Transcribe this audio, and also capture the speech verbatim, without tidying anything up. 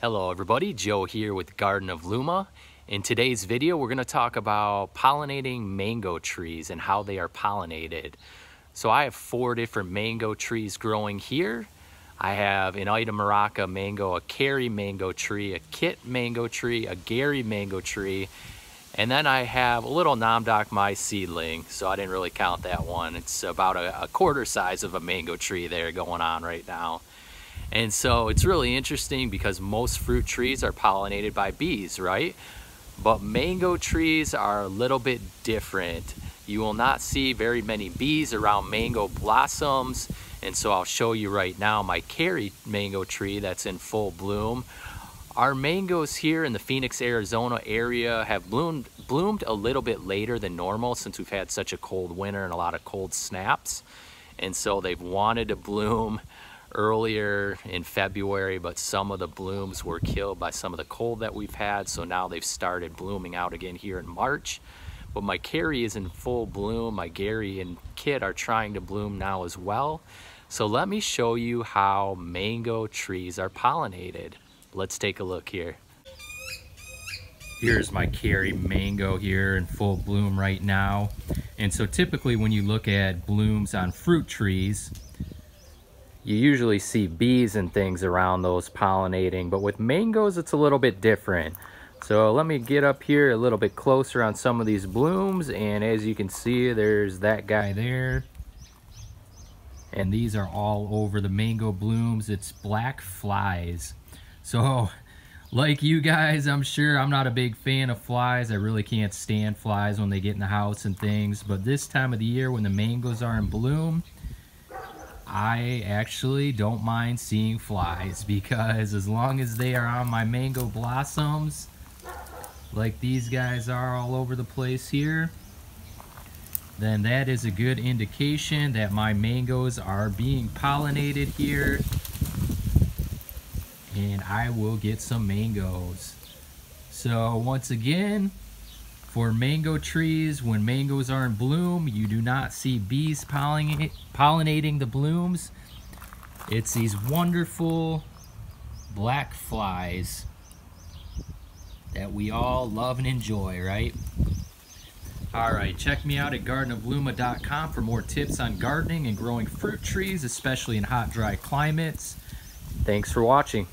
Hello everybody, Joe here with Garden of Luma. In today's video we're going to talk about pollinating mango trees and how they are pollinated. So I have four different mango trees growing here. I have an Aida Maraca mango, a Carrie mango tree, a Kit mango tree, a Gary mango tree, and then I have a little Nam Dok Mai seedling, so I didn't really count that one. It's about a, a quarter size of a mango tree there going on right now. And so it's really interesting because most fruit trees are pollinated by bees, right? But mango trees are a little bit different. You will not see very many bees around mango blossoms. And so I'll show you right now my Carrie mango tree that's in full bloom. Our mangoes here in the Phoenix, Arizona area have bloomed, bloomed a little bit later than normal since we've had such a cold winter and a lot of cold snaps. And so they've wanted to bloom earlier in February, but some of the blooms were killed by some of the cold that we've had. So now they've started blooming out again here in March. But my Carrie is in full bloom. My Gary and Kit are trying to bloom now as well. So let me show you how mango trees are pollinated. Let's take a look here. Here's my Carrie mango here in full bloom right now. And so typically when you look at blooms on fruit trees, you usually see bees and things around those pollinating, but with mangoes it's a little bit different. So let me get up here a little bit closer on some of these blooms, and as you can see, there's that guy there. And these are all over the mango blooms. It's black flies. So, like you guys, I'm sure I'm not a big fan of flies. I really can't stand flies when they get in the house and things. But this time of the year when the mangoes are in bloom, I actually don't mind seeing flies, because as long as they are on my mango blossoms, like these guys are all over the place here, then that is a good indication that my mangoes are being pollinated here. And I will get some mangoes. So once again, for mango trees, when mangoes are in bloom, you do not see bees pollinating the blooms. It's these wonderful black flies that we all love and enjoy, right? All right, check me out at garden of luma dot com for more tips on gardening and growing fruit trees, especially in hot, dry climates. Thanks for watching.